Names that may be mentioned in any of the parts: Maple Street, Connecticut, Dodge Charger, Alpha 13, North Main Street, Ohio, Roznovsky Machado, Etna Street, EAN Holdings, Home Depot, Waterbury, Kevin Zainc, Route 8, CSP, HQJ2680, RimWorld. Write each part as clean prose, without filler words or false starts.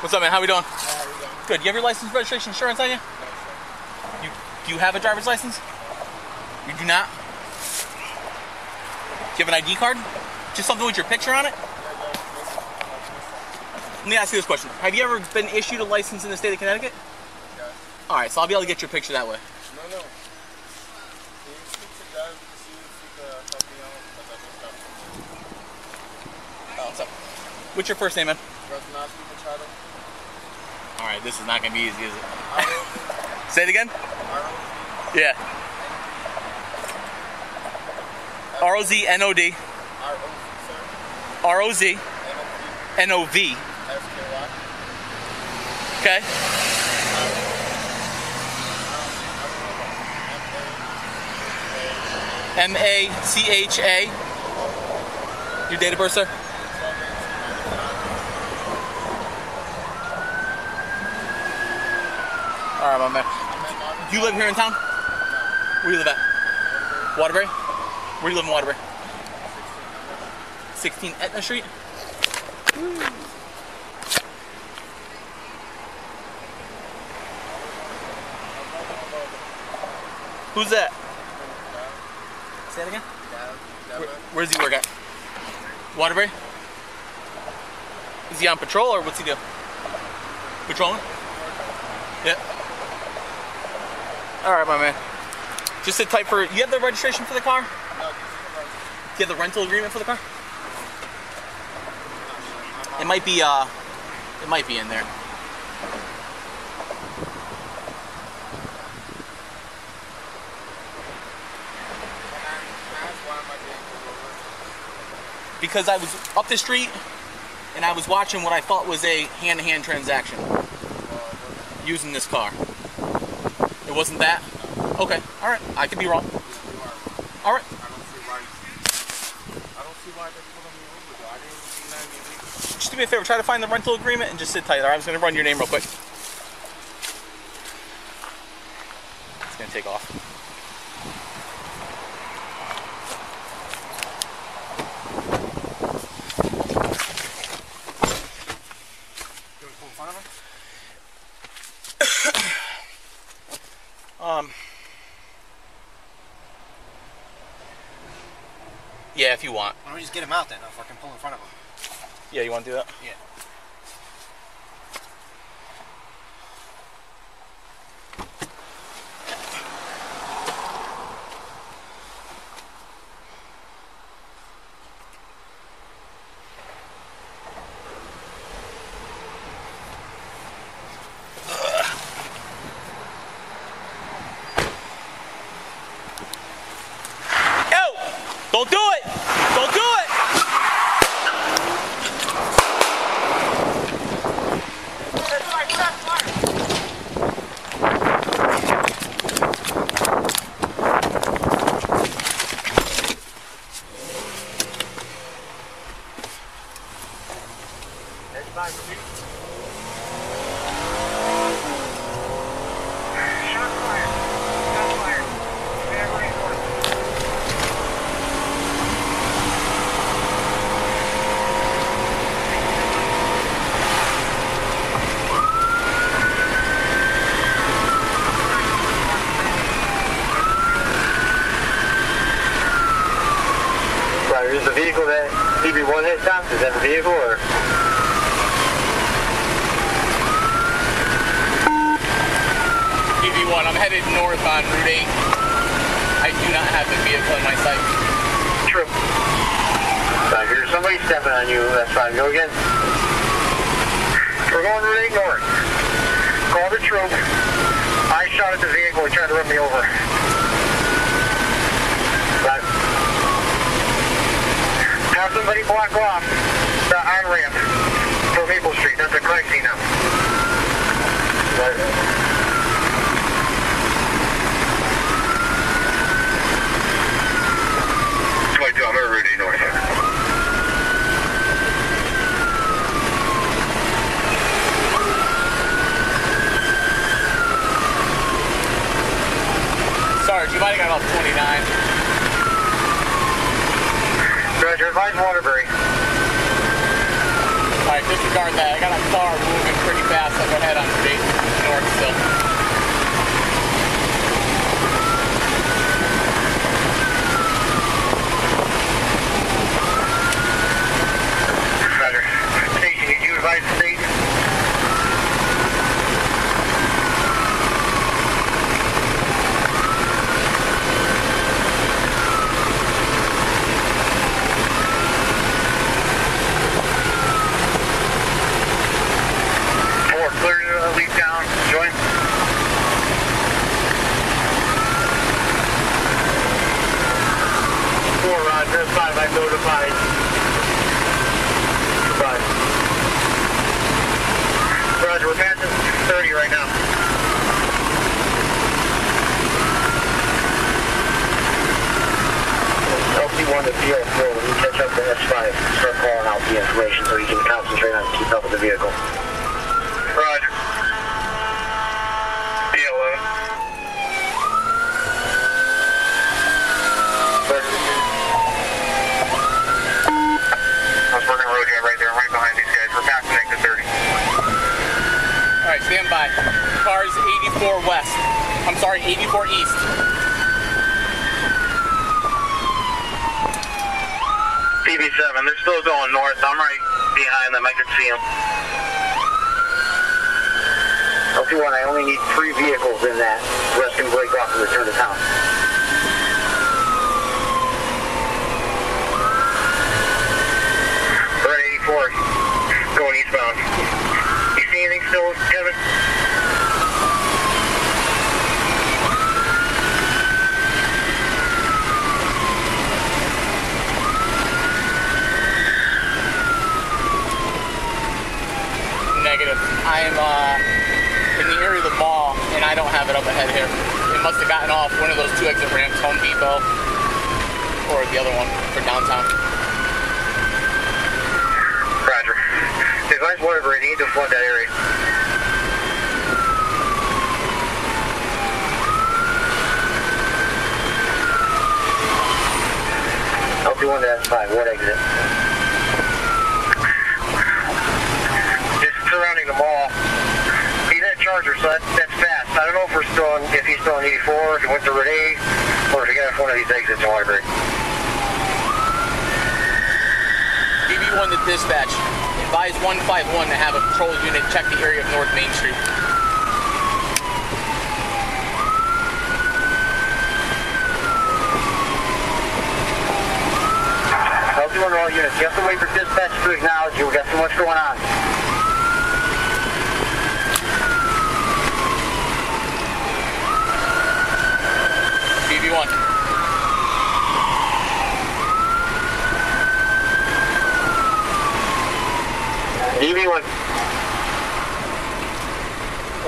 What's up, man? How we doing? Good. You have your license, registration, insurance on you? You do you have a driver's license? You do not? Do you have an ID card? Just something with your picture on it? Let me ask you this question. Have you ever been issued a license in the state of Connecticut? Yes. Alright, so I'll be able to get your picture that way. No. What's up? What's your first name, man? Roznovsky Machado. Alright, this is not going to be easy, is it? Say it again? Yeah. R-O-Z-N-O-D. R-O-Z. N-O-V. Okay. M-A-C-H-A. Your date of birth, sir? Alright, my man. Do you live here in town? Where do you live at? Waterbury? Where do you live in Waterbury? 16 Etna Street? Woo. Who's that? Say it again? Where does he work at? Waterbury? Is he on patrol or what's he do? Patrolling? Yep. Alright, my man. Just to type for... You have the registration for the car? No. Do you have the rental agreement for the car? It might be in there. Because I was up the street and I was watching what I thought was a hand-to-hand transaction using this car. It wasn't that? Okay, alright, I could be wrong. Alright. I don't see why they pulled me over though. I didn't see that music. Just do me a favor, try to find the rental agreement and just sit tight. Alright, I'm just gonna run your name real quick. It's gonna take off. Yeah, if you want. Why don't we just get him out then? I'll fucking pull in front of him. Yeah, you want to do that? Yeah. Don't do it! Don't do it! Is the vehicle that DB1 has stopped? Is that the vehicle or? DB1, I'm headed north on Route 8. I do not have the vehicle in my sight. True. I hear somebody stepping on you. That's fine. Go again. We're going Route 8 north. Call the troop. I shot at the vehicle and tried to run me over. Have somebody block off the on-ramp for Maple Street. That's a crime scene now. That's my job. I'm already north here. Sarge, you might have got off 29. Roger, advise Waterbury. disregard that. I got a car moving pretty fast up ahead on the big north still.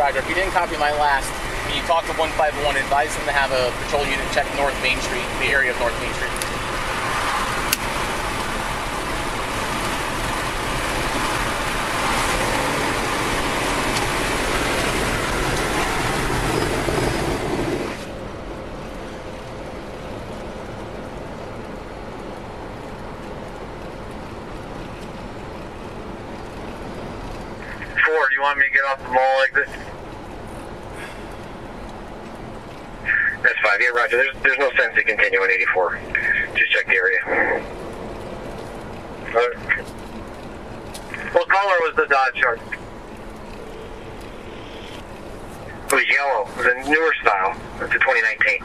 Roger, if you didn't copy my last, when you talked to 151, advise them to have a patrol unit check North Main Street, the area of North Main Street. There's no sense to continue in 84. Just check the area. What color was the Dodge Charger? It was yellow. It was a newer style. It's a 2019.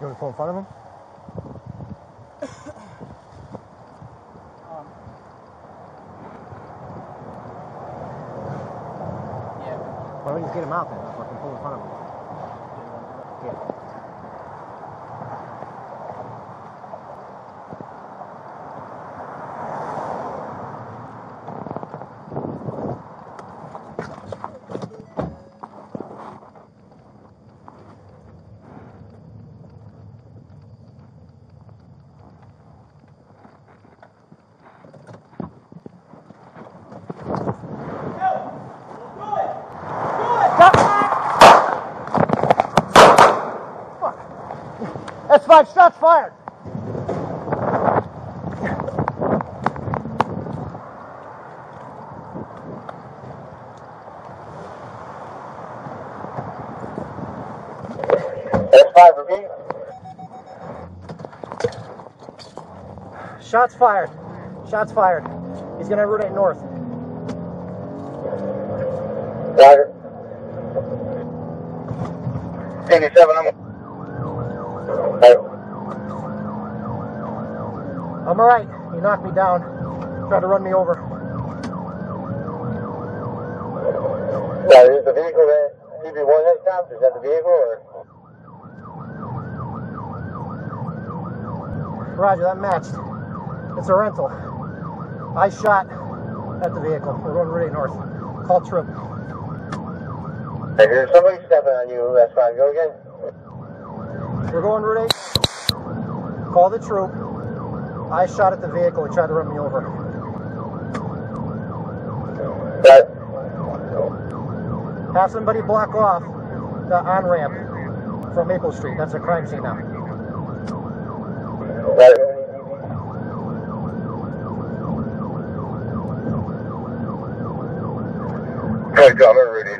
You want to pull in front of him? Yeah. Why don't we just get him out then? So I can pull in front of him. Yeah. That's 5 shots fired. That's 5 for me. Shots fired. Shots fired. He's going to route it north. Roger. 87, I'm alright. He knocked me down. Tried to run me over. Now, is the vehicle that he did one head stop? Is that the vehicle or? Roger, that matched. It's a rental. I shot at the vehicle. We're going really north. Call trip. I hear somebody stepping on you. That's fine. Go again. We're going Route 8. Call the troop. I shot at the vehicle. He tried to run me over. Right. Have somebody block off the on-ramp from Maple Street. That's a crime scene now. Right. Good job, Rudy.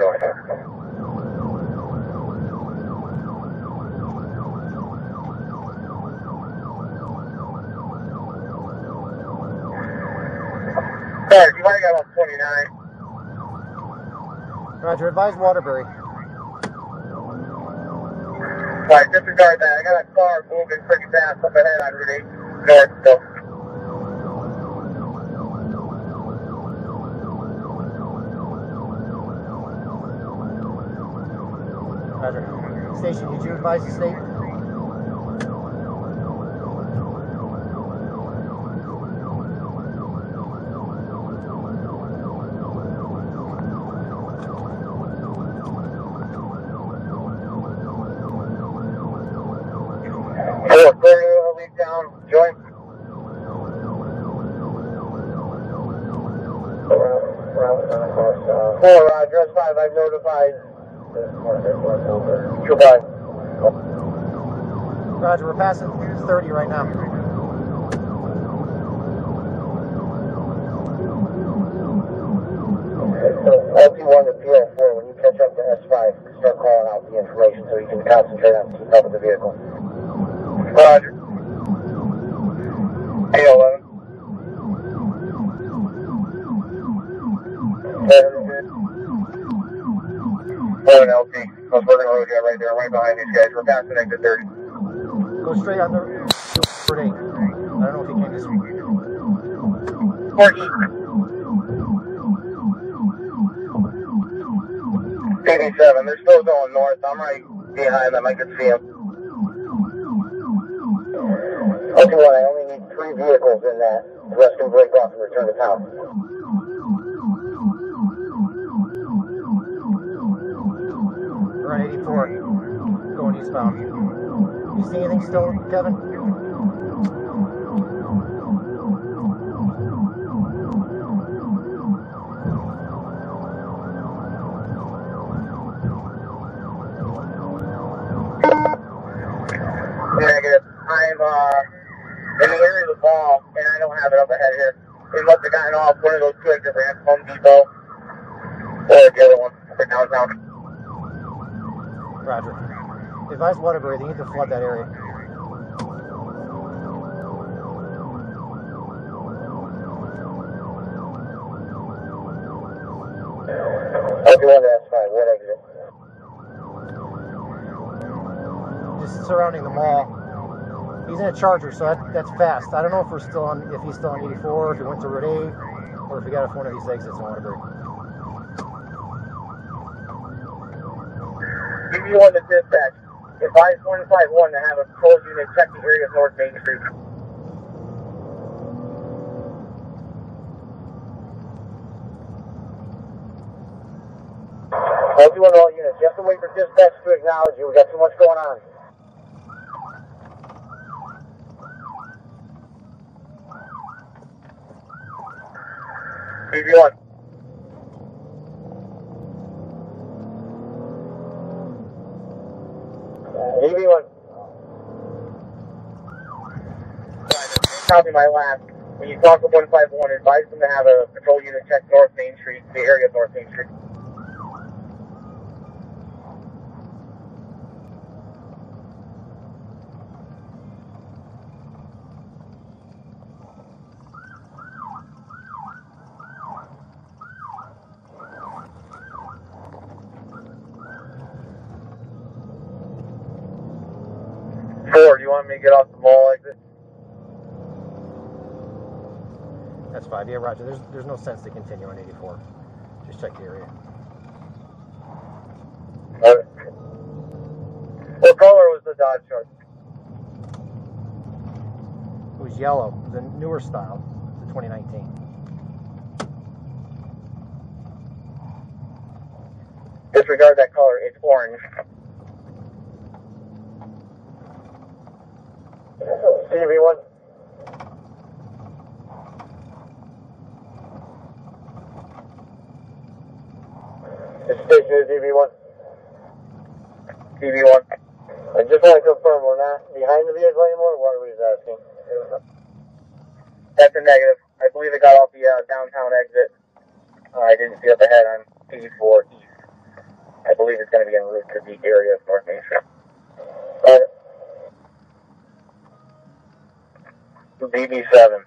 Alright, you might have got on 29. Roger, advise Waterbury. Alright, disregard that. I got a car moving pretty fast up ahead on Route 8 north, so. Roger. Station, did you advise the state? Roger, that's 5, I've notified Goodbye. Roger, we're passing 230 right now. Okay, so LP1 to PL4, when you catch up to S5, start calling out the information so you can concentrate on keeping up with the vehicle. Roger. PL11. LP. I was working road right there, right behind these guys. We're passing exit 30. Go straight on the road. I don't know if he came this week. Of 87. They're still going north. I'm right behind them. I can see them. Okay, well, I only need 3 vehicles in that. The rest can break off and return to town. Route 84, going eastbound. You see anything still, Kevin? Negative. I'm in the area of the ball, and I don't have it up ahead here. We must have gotten off one of those two exit ramps, Home Depot, or the other one for downtown. Roger. Advise Waterbury, they need to flood that area. Everyone that's fine, what exit? Just surrounding the mall. He's in a Charger, so that's fast. I don't know if we're still on, if he's still on 84, if he went to Route 8, or if he got off one of these exits in Waterbury. One to dispatch. Advise 151 to have a patrol unit check the area of North Main Street. Everyone, all units, you have to wait for dispatch to acknowledge you. We got too much going on. EV1. EV1. Copy my last. When you talk with 151, advise them to have a patrol unit check North Main Street, the area of North Main Street. Me get off the mall exit. That's 5. Yeah, Roger. There's no sense to continue on 84. Just check the area. Right. What color was the Dodge Charger? It was yellow. It was a newer style, the 2019. Disregard that color. It's orange. See everyone. The station is EV1. EV1. I just want to confirm we're not behind the vehicle anymore. What are we asking? That's a negative. I believe it got off the downtown exit. I didn't see up ahead on E4 East. I believe it's going to be en route to the area of North Main Street. BB7.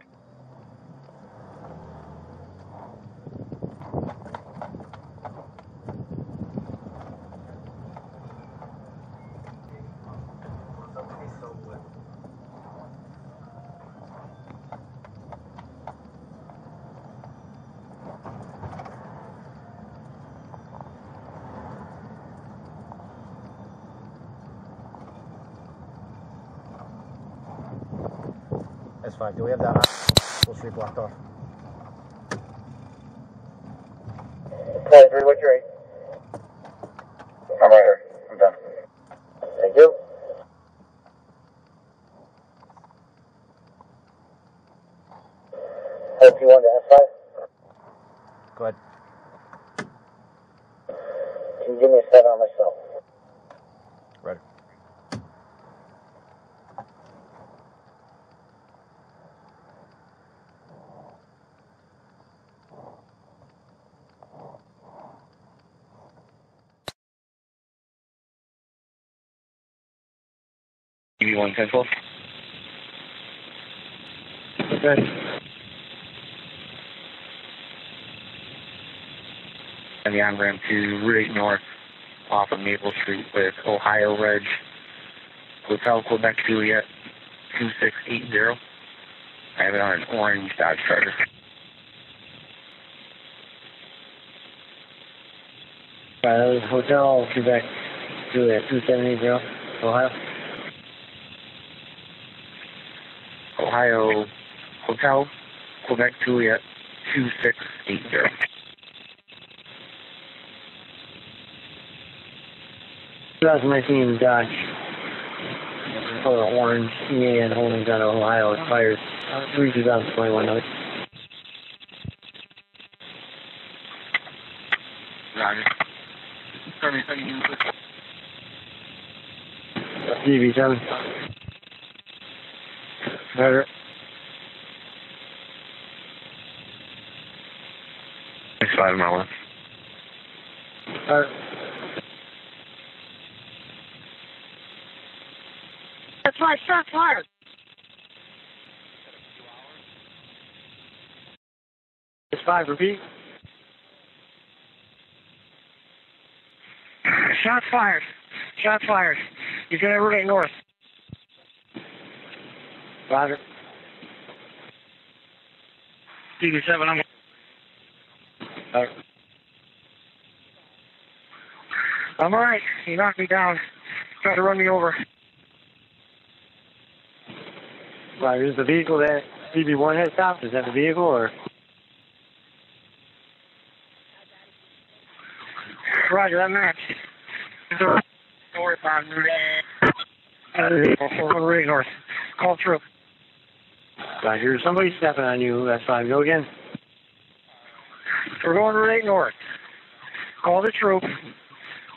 Fine. Do we have that Maple Street blocked off? 23, what's your 8? I'm right here. I'm done. Thank you. LP1 to F5. Go ahead. Can you give me a 7? on myself. Right. EB 11012. Okay. And the on-ramp to Route 8 North off of Maple Street with Ohio Reg, Hotel Quebec Juliet 2680. I have it on an orange Dodge Charger. Hotel Quebec Juliet 2780, Ohio. Ohio Hotel Quebec Juliet 2680. That's my team, Dodge. For orange, EAN holdings out of Ohio, expires 3/2021. Roger. DB7. Better. Next 5 mile left. That's why I suck hard. It's 5, repeat. Shots fired. Shots fired. You're going to Route 8 North. Roger. DB7, I'm... Roger. I'm all right. You knocked me down. Tried to run me over. Roger, is the vehicle that DB1 has stopped? Is that the vehicle, or? Roger, that match. North on Route 8 North. Call through. Roger, somebody's stepping on you. That's fine. Go again. We're going Route 8 North. Call the troop.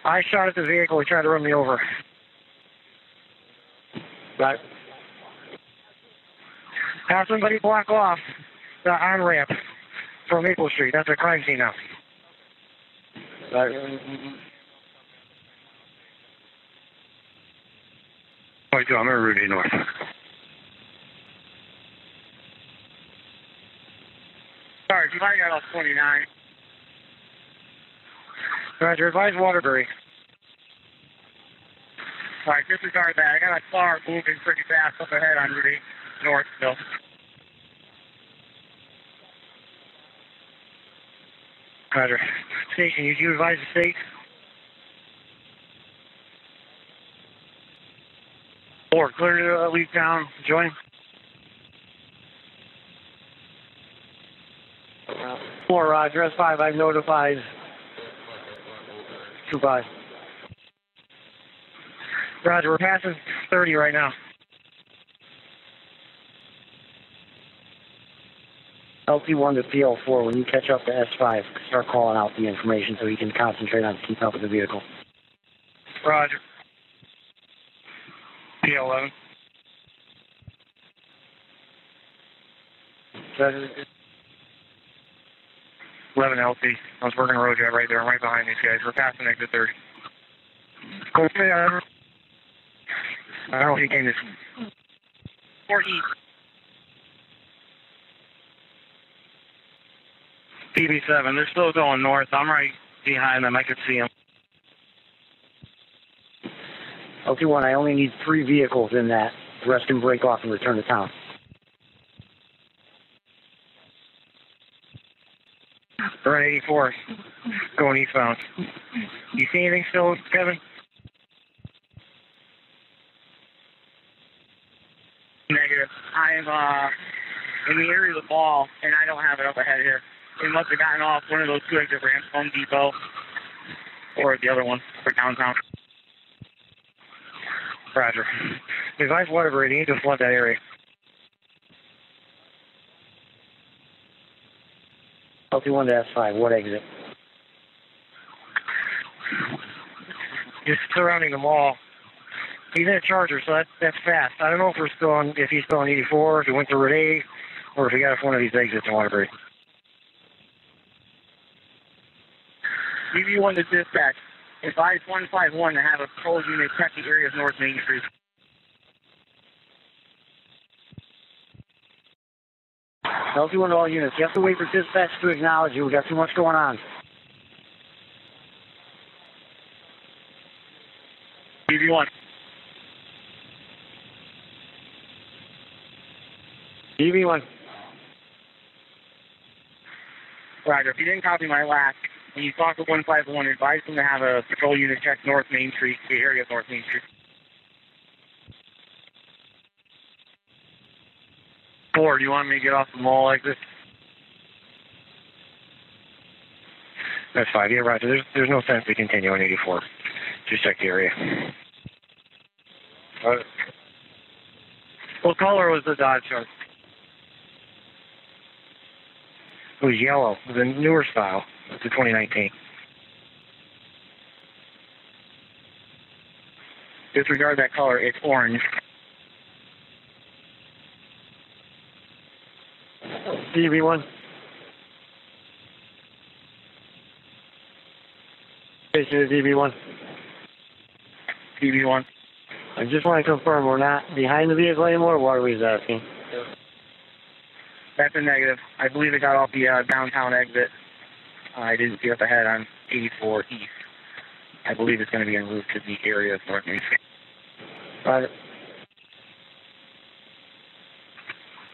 I shot at the vehicle. He tried to run me over. Right. Have somebody block off the on-ramp from Maple Street. That's a crime scene now. Right, I'm at Route 8 North. Sorry, you might got off 29. Roger, advise Waterbury. All right, disregard that. I got a car moving pretty fast up ahead on Route 8. North, Bill. Roger. Station, did you advise the state? Or clear to leave town, join. Or Roger, S5, I've notified. 2-5. Roger, we're passing 30 right now. LP1 to PL4, when you catch up to S5, start calling out the information so he can concentrate on keep up with the vehicle. Roger. PL11. Roger. 11 LP. I was working a road job right there. I'm right behind these guys. We're passing exit 30. I don't know if he came this 40. DB7, they're still going north. I'm right behind them. I could see them. LT1, I only need 3 vehicles in that. The rest can break off and return to town. We're at 84, going eastbound. You see anything still, Kevin? Negative. I am in the area of the ball, and I don't have it up ahead here. They must have gotten off one of those 2 exit ramps, Home Depot, or the other one, for downtown. Roger. Advise Waterbury, you need to flood that area. LT1 to S5, what exit? just surrounding the mall. He's in a Charger, so that's fast. I don't know if we're still on, if he's still on 84, if he went to Route 8, or if he got off one of these exits in Waterbury. DV1 to dispatch. Advise 151 to have a patrol unit check the area of North Main Street. LT1 to all units. You have to wait for dispatch to acknowledge you. We've got too much going on. DV1. DV1. Roger. If you didn't copy my last, when you talk to 151, advise them to have a patrol unit check North Main Street, the area of North Main Street. Four, do you want me to get off the mall like this? That's 5, yeah, Roger. There's no sense to continue on 84. Just check the area. What color was the Dodge Charger? It was yellow. It was a newer style. It's a 2019. Disregard that color. It's orange. DV1. Station to DV1. DV1. I just want to confirm we're not behind the vehicle anymore. Waterbury's asking. That's a negative. I believe it got off the downtown exit. I didn't see up ahead on 84 East. I believe it's going to be en route to the area of North Main Street. Right.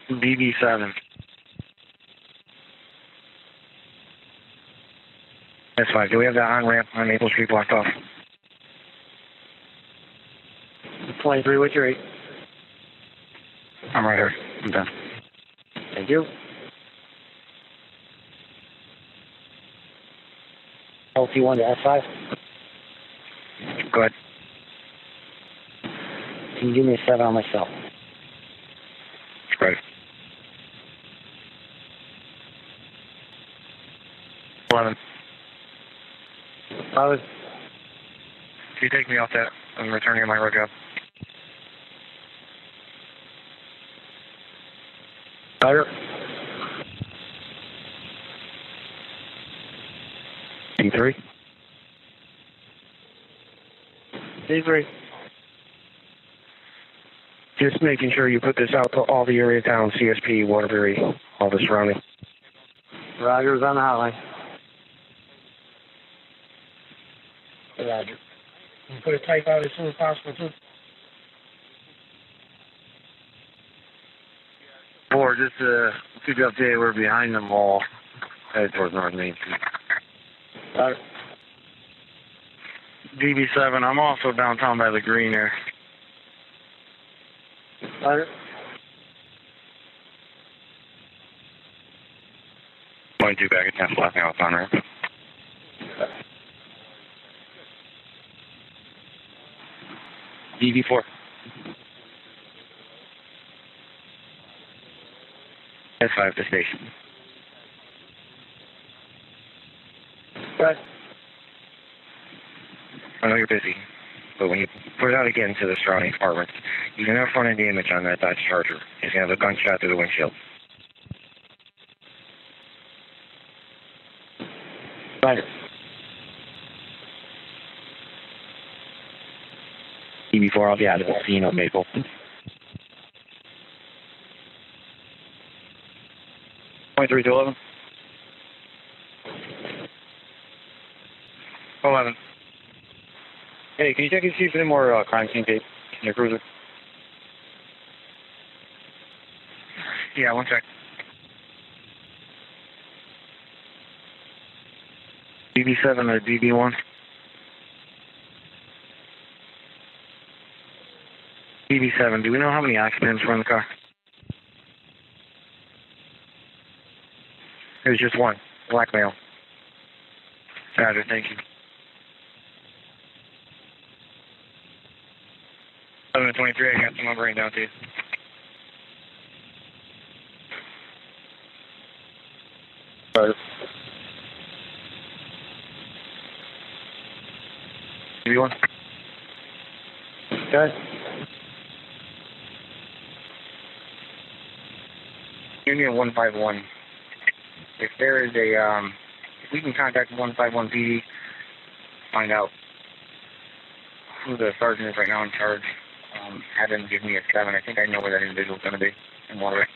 DB7. That's 5. Do we have the on-ramp on Maple Street blocked off? 23, what's your 8? I'm right here. I'm done. Thank you. LT1 to F5. Go ahead. Can you give me a 7 on my cell? Right. 11. Pilot. Can you take me off that? I'm returning to my road job. Tiger. D3. D3. Just making sure you put this out to all the area town, CSP, Waterbury, all the surrounding. Roger's on the hotline. Roger. You put a type out as soon as possible, too. 4, just to keep you updated, we're behind the mall, headed towards North Main Street. DB7, I'm also downtown by the green there. Roger. 22 back at 10 flat now, it's on ramp. DB4. S5 to station. Right. I know you're busy, but when you put it out again to the surrounding apartments, you can have front-end damage on that Dodge Charger. It's going to have a gunshot through the windshield. Right. DB4, I'll be out of the scene on Maple. Three to 11. 11. Hey, can you check and see if any more crime scene tape in your cruiser? Yeah, one sec. DB7 or DB1? DB7, do we know how many occupants were in the car? It was just one. Black male. Roger, thank you. 723, I got the numbering down to you. Roger. DB1. Okay. Union 151. If there is a, we can contact 151 PD, find out who the sergeant is right now in charge. Have him give me a 7. I think I know where that individual is going to be in Waterbury.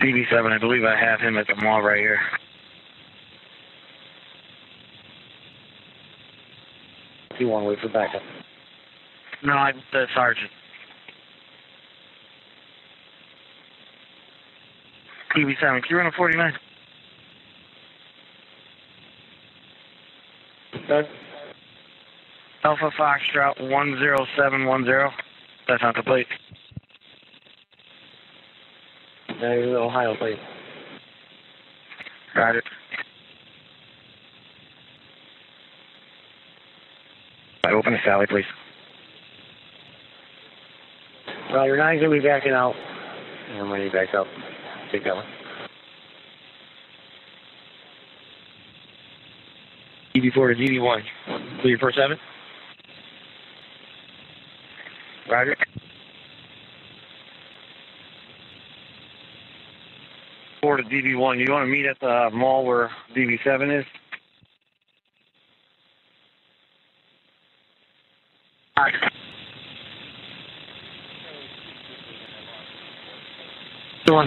DB7, I believe I have him at the mall right here. Do you want to wait for backup? No, I'm the sergeant. DB7, can you run a 49? Okay. Alpha Foxtrot 10710. That's not the plate. That is the Ohio plate. Got it. All right, open the Sally, please. Well, you're not going to be backing out. And when you back up, take that one. DD4 to DD1. Clear for 7. Roger. Four to DB1. You want to meet at the mall where DB7 is? Roger. C1.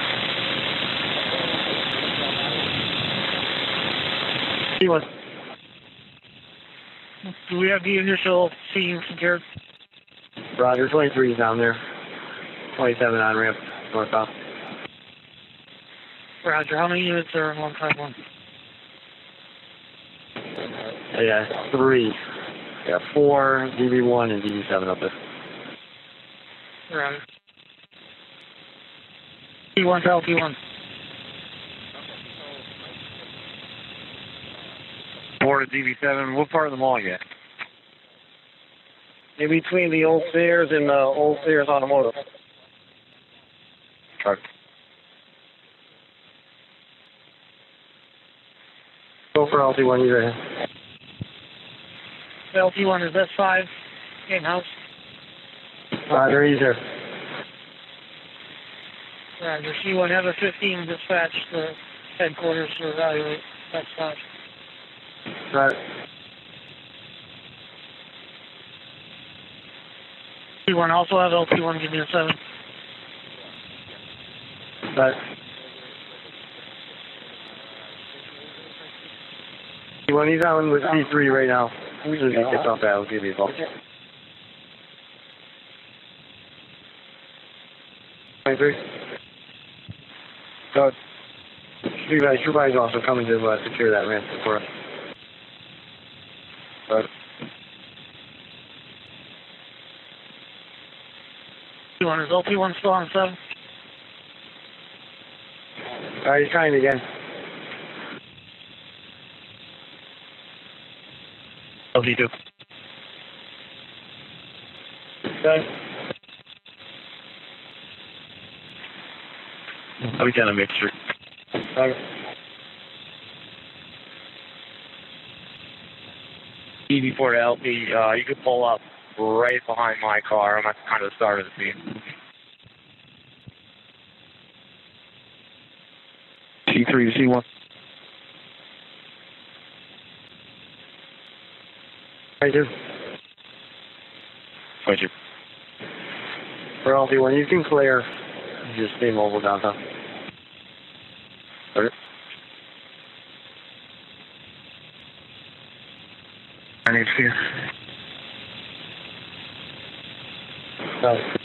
Do we have the initial scene secured? Roger, 23 is down there. 27 on ramp, northbound. Roger, how many units are in 151? Yeah, 3. Yeah, 4, DB1, and DB7 up there. Roger. P1 to LP1. 4 to DB7, what part of the mall are you at? In between the old Sears and the old Sears Automotive. Truck. Go for LT1, you're in. LT1 is S5, in-house. Roger, he's there. Roger, C1, have a 15 dispatch to headquarters to evaluate S5. Right. P1 also have LP1, give me a 7. Right. P1, he's on with P3 right now. We just need to get off that. I'll give you a call. 23. So, True Body's also coming to secure that ramp for us. Right. P1, is LP1 still on 7? Alright, he's trying again. LP2. Okay. I'll be down on Maple Street. Okay. DB4 to LP, you could pull up right behind my car. I'm at kind of the start of the scene. C3 to C1. Thank you. Thank you. For LP1, you can clear. Just stay mobile downtown. Okay. I need to see you.